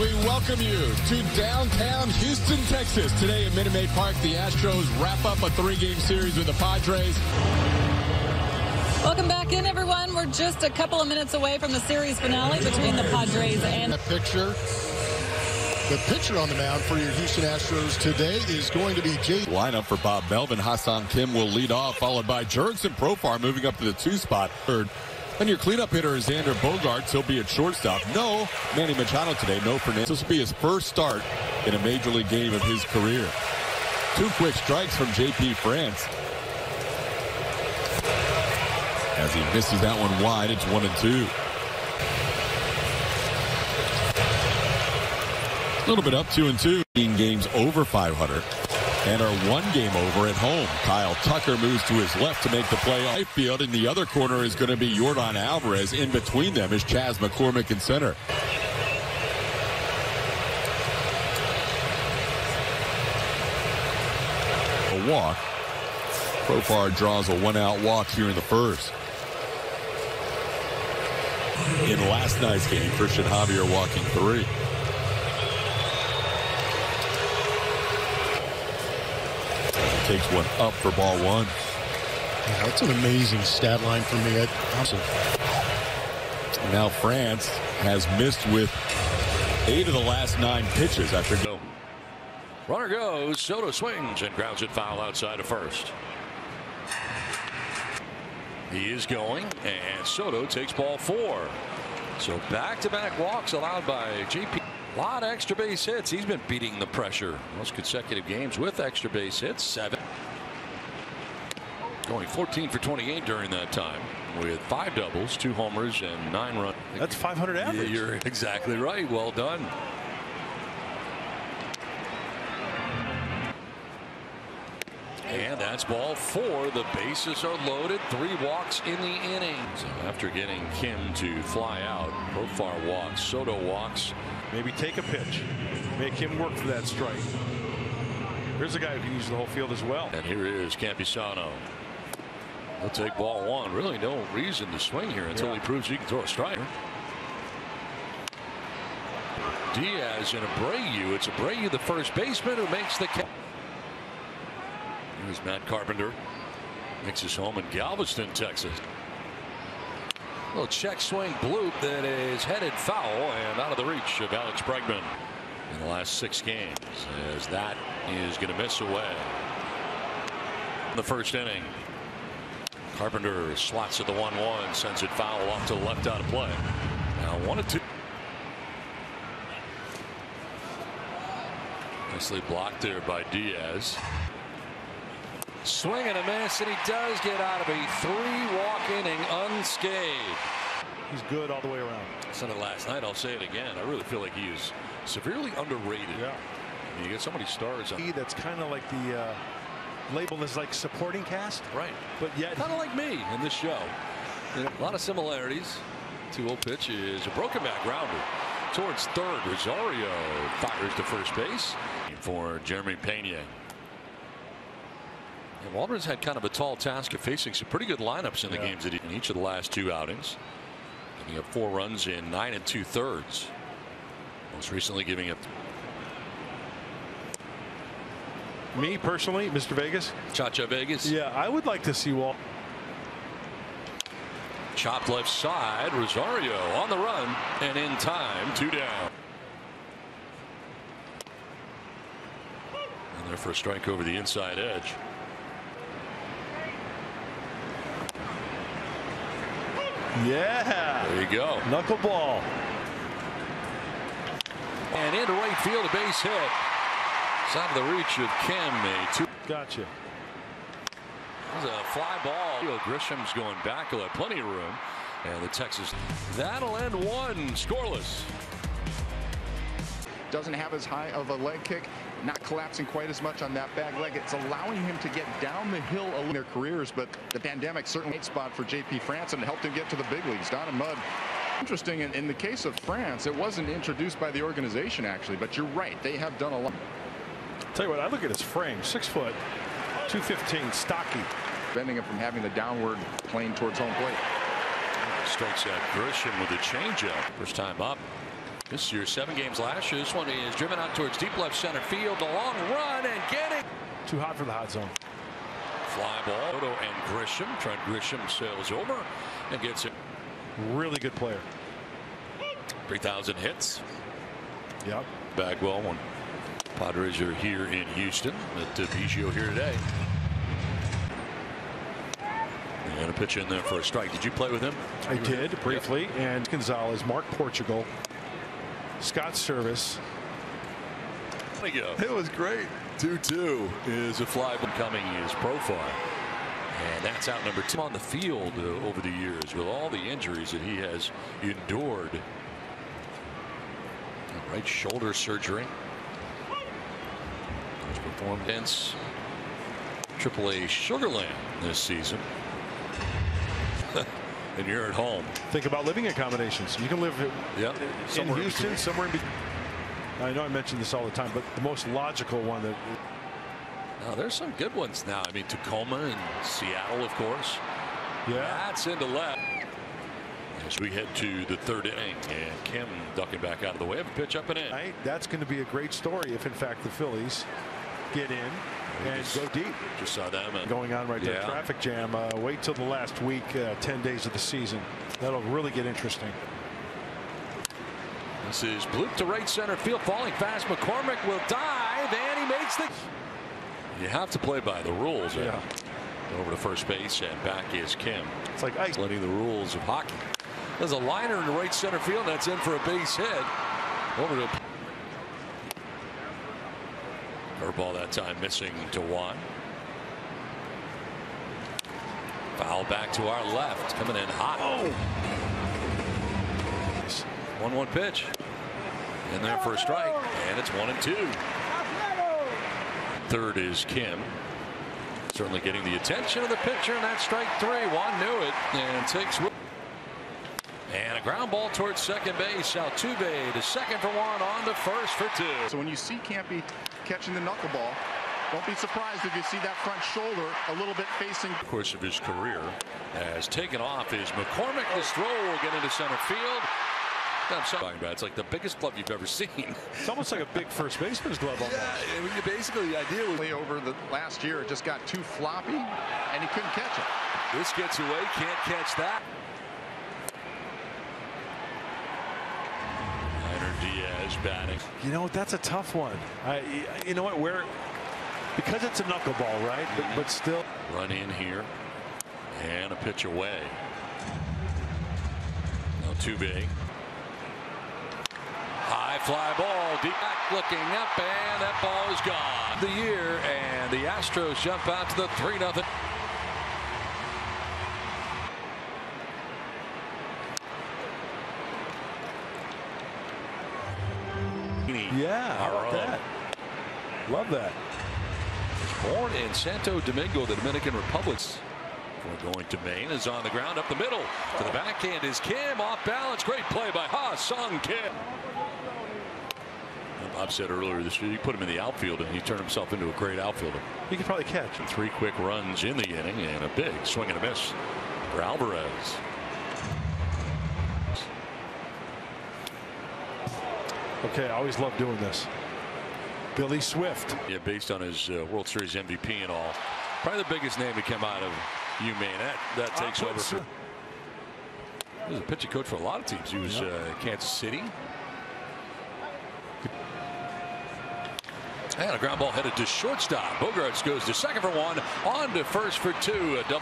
we welcome you to downtown Houston, Texas. Today at Minute Maid Park, the Astros wrap up a three-game series with the Padres. Welcome back in, everyone. We're just a couple of minutes away from the series finale between the Padres and... The pitcher on the mound for your Houston Astros today is going to be Jay. Lineup for Bob Melvin. Hassan Kim will lead off, followed by Jerickson Profar moving up to the 2 spot. Third. And your cleanup hitter is Xander Bogaerts. He'll be at shortstop. No Manny Machado today. No Fernandez. This will be his first start in a major league game of his career. 2 quick strikes from JP France. As he misses that one wide, it's 1-2. A little bit up 2-2. Games over 500 and are 1 game over at home. Kyle Tucker moves to his left to make the play off field. In the other corner is going to be Yordan Alvarez. In between them is Chaz McCormick in center. A walk. Profar draws a 1-out walk here in the first. In last night's game, Christian Javier walking 3. Takes 1 up for ball 1. Yeah, that's an amazing stat line for me. Awesome. Now France has missed with 8 of the last 9 pitches after go. Runner goes. Soto swings and grounds it foul outside of first. He is going, and Soto takes ball 4. So back-to-back walks allowed by JP. A lot of extra base hits. He's been beating the pressure. Most consecutive games with extra base hits. 7. Going 14 for 28 during that time with 5 doubles, 2 homers, and 9 runs. That's 500 average. Yeah, you're exactly right. Well done. And that's ball 4. The bases are loaded. 3 walks in the innings. After getting Kim to fly out, Profar walks, Soto walks. Maybe take a pitch. Make him work for that strike. Here's a guy who can use the whole field as well. And here is Campisano. He'll take ball 1. Really no reason to swing here until he proves he can throw a strike. Diaz and Abreu. It's Abreu, the first baseman, who makes the catch. Here's Matt Carpenter. Makes his home in Galveston, Texas. A little check swing bloop that is headed foul and out of the reach of Alex Bregman in the last 6 games, as that is going to miss away. In the first inning, Carpenter slots at the 1-1, sends it foul off to the left out of play. Now 1-2. Nicely blocked there by Diaz. Swing and a miss, and he does get out of a 3-walk inning unscathed. He's good all the way around. I said it last night. I'll say it again. I really feel like he is severely underrated. Yeah. You get so many stars. That's kind of like the label is like supporting cast. Right. But yet kind of like me in this show. And a lot of similarities. 2-0 pitch is a broken back rounder towards third. Rosario fires to first base for Jeremy Pena. And Walters had kind of a tall task of facing some pretty good lineups in the games that he in each of the last 2 outings. Giving up 4 runs in 9 2/3. Most recently giving up. Me personally, Mr. Vegas. Cha-Cha Vegas. Yeah, I would like to see Walt. Chopped left side. Rosario on the run and in time. 2 down. And their first strike over the inside edge. Yeah. There you go. Knuckleball. And into right field, a base hit. It's out of the reach of Kim. Gotcha. That was a fly ball. Grisham's going back. He'll have plenty of room. And the Texas. That'll end 1. Scoreless. Doesn't have as high of a leg kick. Not collapsing quite as much on that back leg. It's allowing him to get down the hill in their careers, but the pandemic certainly a spot for JP France and helped him get to the big leagues. Down in mud. Interesting, in the case of France, it wasn't introduced by the organization, actually, but you're right. They have done a lot. Tell you what, I look at his frame. 6 foot, 215, stocky. Preventing him from having the downward plane towards home plate. Strikes out Grisham with a changeup. First time up. This year, 7 games last year. This one is driven out towards deep left center field. The long run and getting too hot for the hot zone. Fly ball. Soto and Grisham. Trent Grisham sails over and gets it. Really good player. 3,000 hits. Yep. Bagwell won. Padres are here in Houston at Biggio here today. And a pitch in there for a strike. Did you play with him? I did briefly. Yep. And Gonzalez, Mark Portugal, Scott Service. There you go. It was great. 2-2 is a fly. Coming is Profar. And that's out number 2 on the field over the years with all the injuries that he has endured. Right shoulder surgery. He's performed against AAA Sugarland this season. And you're at home. Think about living accommodations. You can live somewhere in Houston, somewhere in between. I know I mention this all the time, but the most logical one that. Now, there's some good ones now. I mean, Tacoma and Seattle, of course. Yeah. That's into left. As we head to the 3rd inning, and Kim ducking back out of the way. Pitch up and in. Right. That's going to be a great story if, in fact, the Phillies get in and go deep. Just saw that going on right there. Traffic jam. Wait till the last week, 10 days of the season. That'll really get interesting. This is bloop to right center field. Falling fast. McCormick will dive, and he makes the. You have to play by the rules. Yeah. Over to first base, and back is Kim. It's like ice. Letting the rules of hockey. There's a liner in the right center field. That's in for a base hit. Over to curveball that time, missing to Juan. Foul back to our left, coming in hot. Oh. 1-1 pitch. In there for a strike, and it's 1-2. 3rd is Kim. Certainly getting the attention of the pitcher, and that's strike 3. Juan knew it and takes. And a ground ball towards second base. Altuve to second for 1, on to first for 2. So when you see Campy catching the knuckleball, don't be surprised if you see that front shoulder a little bit facing. The course of his career has taken off is McCormick. This throw will get into center field. That's what I'm talking about. It's like the biggest glove you've ever seen. It's almost like a big first baseman's glove. Yeah, I mean, basically the idea was over the last year. It just got too floppy, and he couldn't catch it. This gets away. Can't catch that. Diaz batting. You know, that's a tough one. You know what? Because it's a knuckleball, right? But still. Run in here. And a pitch away. Now Altuve. High fly ball. Deep back looking up, and that ball is gone. The year, and the Astros jump out to the 3-0. Yeah, I love that. Love that. Born in Santo Domingo, the Dominican Republic. We're going to Maine, is on the ground up the middle. To the backhand is Kim, off balance. Great play by Hassan Kim. Bob said earlier this year, you put him in the outfield, and he turned himself into a great outfielder. He could probably catch. And 3 quick runs in the inning, and a big swing and a miss for Alvarez. Okay, I always love doing this. Billy Swift. Yeah, based on his World Series MVP and all. Probably the biggest name to come out of UMaine. That takes over. He was a pitching coach for a lot of teams. He was Kansas City. And a ground ball headed to shortstop. Bogaerts goes to second for 1, on to first for 2. A double.